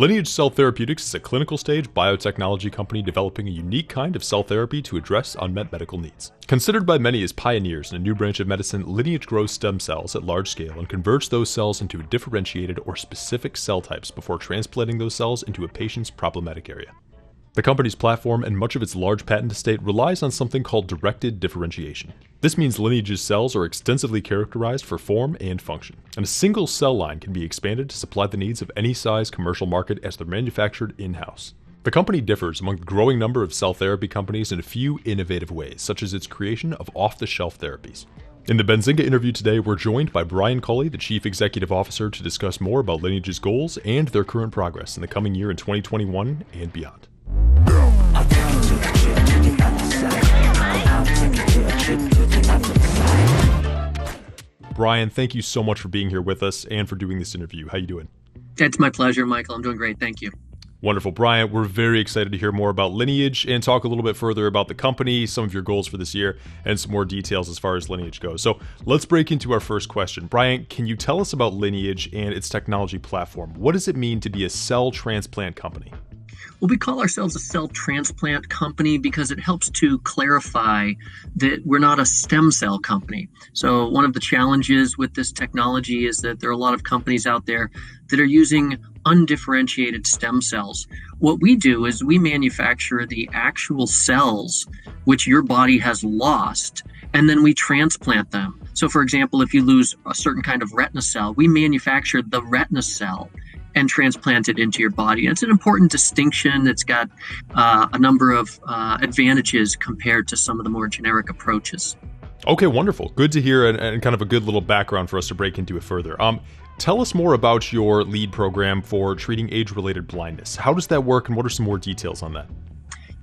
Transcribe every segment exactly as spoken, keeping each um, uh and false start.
Lineage Cell Therapeutics is a clinical-stage biotechnology company developing a unique kind of cell therapy to address unmet medical needs. Considered by many as pioneers in a new branch of medicine, Lineage grows stem cells at large scale and converts those cells into differentiated or specific cell types before transplanting those cells into a patient's problematic area. The company's platform and much of its large patent estate relies on something called directed differentiation. This means Lineage's cells are extensively characterized for form and function, and a single cell line can be expanded to supply the needs of any size commercial market as they're manufactured in-house. The company differs among the growing number of cell therapy companies in a few innovative ways, such as its creation of off-the-shelf therapies. In the Benzinga interview today, we're joined by Brian Culley, the Chief Executive Officer, to discuss more about Lineage's goals and their current progress in the coming year in twenty twenty-one and beyond. Brian, thank you so much for being here with us and for doing this interview. How you doing? It's my pleasure, Michael. I'm doing great. Thank you. Wonderful. Brian, we're very excited to hear more about Lineage and talk a little bit further about the company, some of your goals for this year, and some more details as far as Lineage goes. So let's break into our first question. Brian, can you tell us about Lineage and its technology platform? What does it mean to be a cell transplant company? Well, we call ourselves a cell transplant company because it helps to clarify that we're not a stem cell company. So one of the challenges with this technology is that there are a lot of companies out there that are using undifferentiated stem cells. What we do is we manufacture the actual cells which your body has lost, and then we transplant them. So for example, if you lose a certain kind of retina cell, we manufacture the retina cell and transplant it into your body. It's an important distinction that's got uh, a number of uh, advantages compared to some of the more generic approaches. Okay, wonderful. Good to hear, and, and kind of a good little background for us to break into it further. Um, tell us more about your lead program for treating age-related blindness. How does that work, and what are some more details on that?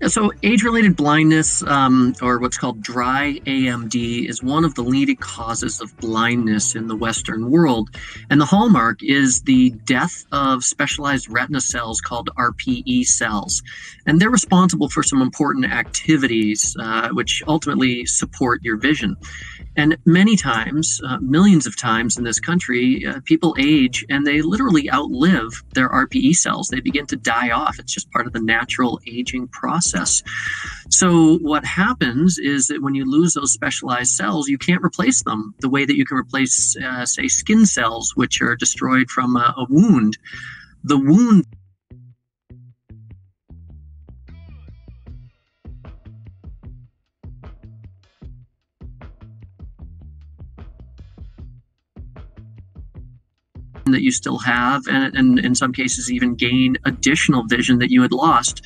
So age-related blindness, um, or what's called dry A M D, is one of the leading causes of blindness in the Western world. And the hallmark is the death of specialized retina cells called R P E cells. And they're responsible for some important activities, uh, which ultimately support your vision. And many times, uh, millions of times in this country, uh, people age and they literally outlive their R P E cells. They begin to die off. It's just part of the natural aging process. So what happens is that when you lose those specialized cells, you can't replace them the way that you can replace, uh, say, skin cells, which are destroyed from a, a wound. The wound that you still have, and, and in some cases even gain additional vision that you had lost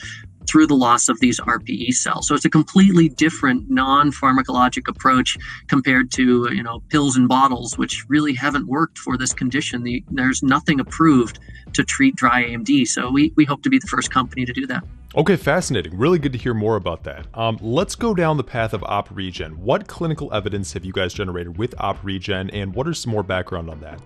through the loss of these R P E cells. So it's a completely different non-pharmacologic approach compared to, you know, pills and bottles, which really haven't worked for this condition. The, there's nothing approved to treat dry A M D. So we, we hope to be the first company to do that. Okay, fascinating. Really good to hear more about that. Um, let's go down the path of OpRegen. What clinical evidence have you guys generated with OpRegen, and what are some more background on that?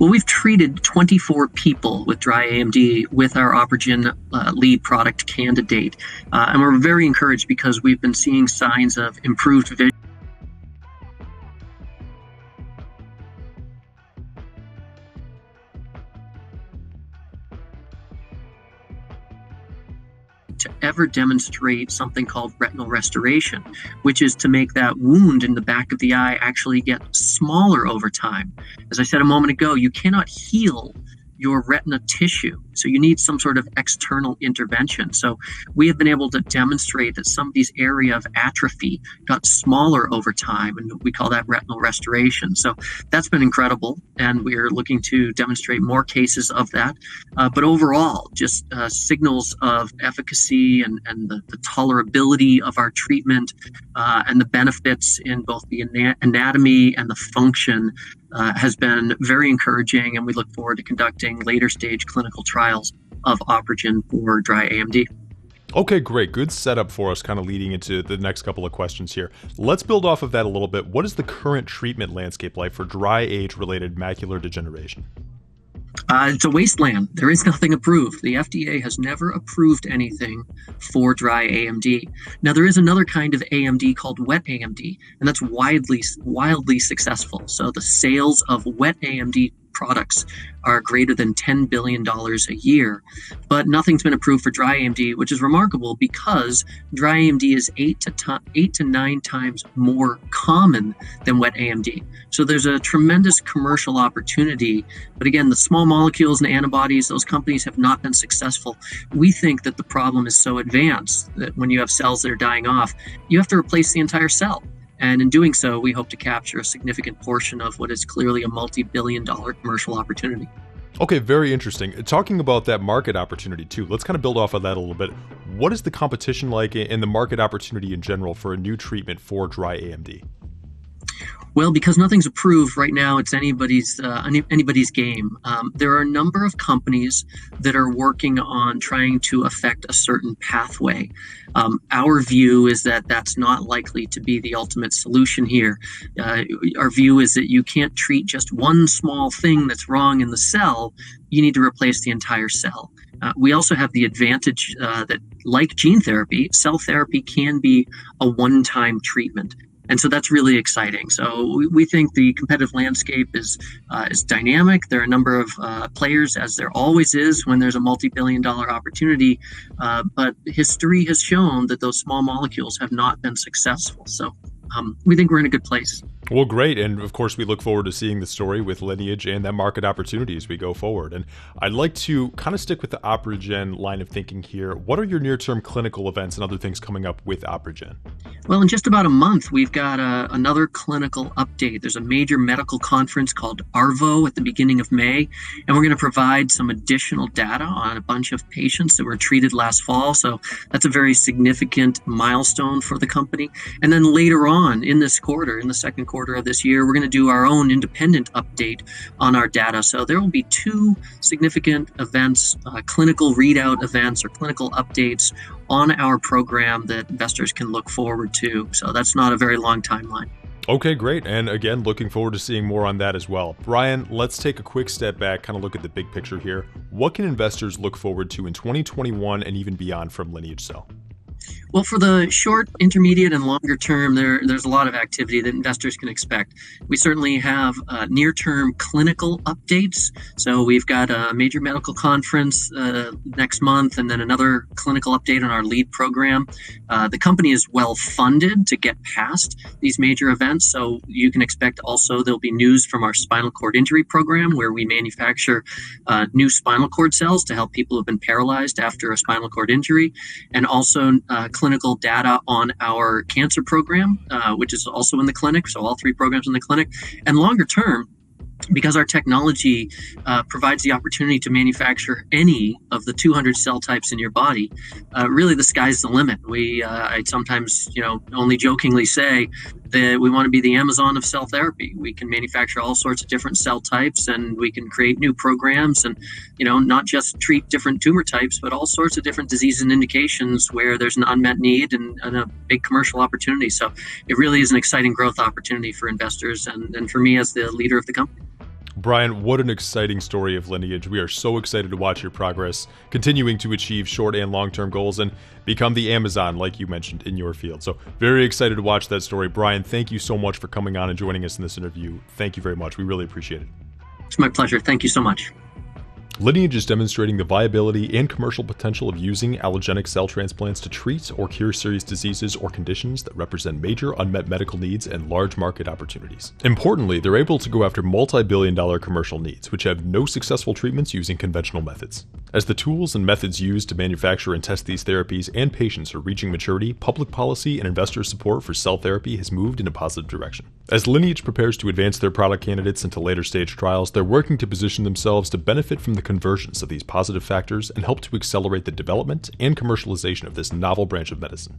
Well, we've treated twenty-four people with dry A M D with our OpRegen uh, lead product candidate. Uh, and we're very encouraged because we've been seeing signs of improved vision. To ever demonstrate something called retinal restoration, which is to make that wound in the back of the eye actually get smaller over time. As I said a moment ago, you cannot heal your retina tissue, so you need some sort of external intervention. So we have been able to demonstrate that somebody's area of atrophy got smaller over time, and we call that retinal restoration. So that's been incredible, and we're looking to demonstrate more cases of that. Uh, but overall, just uh, signals of efficacy and, and the, the tolerability of our treatment uh, and the benefits in both the ana- anatomy and the function Uh, has been very encouraging, and we look forward to conducting later stage clinical trials of OpRegen for dry A M D. Okay, great. Good setup for us kind of leading into the next couple of questions here. Let's build off of that a little bit. What is the current treatment landscape like for dry age-related macular degeneration? Uh, it's a wasteland. There is nothing approved. The F D A has never approved anything for dry A M D. Now, there is another kind of A M D called wet A M D, and that's widely, wildly successful. So the sales of wet A M D products are greater than ten billion dollars a year, but nothing's been approved for dry A M D, which is remarkable because dry A M D is eight to, t- eight to nine times more common than wet A M D. So there's a tremendous commercial opportunity. But again, the small molecules and antibodies, those companies have not been successful. We think that the problem is so advanced that when you have cells that are dying off, you have to replace the entire cell. And in doing so, we hope to capture a significant portion of what is clearly a multi-billion dollar commercial opportunity. Okay, very interesting. Talking about that market opportunity too, let's kind of build off of that a little bit. What is the competition like and the market opportunity in general for a new treatment for dry A M D? Well, because nothing's approved right now, it's anybody's uh, any, anybody's game. Um, there are a number of companies that are working on trying to affect a certain pathway. Um, our view is that that's not likely to be the ultimate solution here. Uh, our view is that you can't treat just one small thing that's wrong in the cell. You need to replace the entire cell. Uh, we also have the advantage uh, that, like gene therapy, cell therapy can be a one-time treatment. And so that's really exciting. So we think the competitive landscape is uh, is dynamic. There are a number of uh, players, as there always is when there's a multi-billion dollar opportunity. Uh, but history has shown that those small molecules have not been successful. So um, we think we're in a good place. Well, great. And of course, we look forward to seeing the story with Lineage and that market opportunity as we go forward. And I'd like to kind of stick with the OpRegen line of thinking here. What are your near-term clinical events and other things coming up with OpRegen? Well, in just about a month, we've got a, another clinical update. There's a major medical conference called ARVO at the beginning of May, and we're going to provide some additional data on a bunch of patients that were treated last fall. So that's a very significant milestone for the company. And then later on in this quarter, in the second quarter, Quarter of this year, we're going to do our own independent update on our data. So there will be two significant events, uh, clinical readout events or clinical updates on our program that investors can look forward to. So that's not a very long timeline. Okay, great. And again, looking forward to seeing more on that as well. Brian, let's take a quick step back, kind of look at the big picture here. What can investors look forward to in twenty twenty-one and even beyond from Lineage Cell? Well, for the short, intermediate, and longer term, there, there's a lot of activity that investors can expect. We certainly have uh, near-term clinical updates. So we've got a major medical conference uh, next month and then another clinical update on our lead program. Uh, the company is well-funded to get past these major events. So you can expect also there'll be news from our spinal cord injury program where we manufacture uh, new spinal cord cells to help people who have been paralyzed after a spinal cord injury, and also Uh, clinical data on our cancer program, uh, which is also in the clinic. So all three programs in the clinic. And longer term, because our technology uh, provides the opportunity to manufacture any of the two hundred cell types in your body, uh, really the sky's the limit. We, uh, I sometimes, you know, only jokingly say that we want to be the Amazon of cell therapy. We can manufacture all sorts of different cell types, and we can create new programs and, you know, not just treat different tumor types, but all sorts of different diseases and indications where there's an unmet need and, and a big commercial opportunity. So it really is an exciting growth opportunity for investors and, and for me as the leader of the company. Brian, what an exciting story of Lineage. We are so excited to watch your progress, continuing to achieve short and long-term goals and become the Amazon, like you mentioned, in your field. So very excited to watch that story. Brian, thank you so much for coming on and joining us in this interview. Thank you very much. We really appreciate it. It's my pleasure. Thank you so much. Lineage is demonstrating the viability and commercial potential of using allogenic cell transplants to treat or cure serious diseases or conditions that represent major unmet medical needs and large market opportunities. Importantly, they're able to go after multi-billion dollar commercial needs, which have no successful treatments using conventional methods. As the tools and methods used to manufacture and test these therapies and patients are reaching maturity, public policy and investor support for cell therapy has moved in a positive direction. As Lineage prepares to advance their product candidates into later stage trials, they're working to position themselves to benefit from the convergence of these positive factors and help to accelerate the development and commercialization of this novel branch of medicine.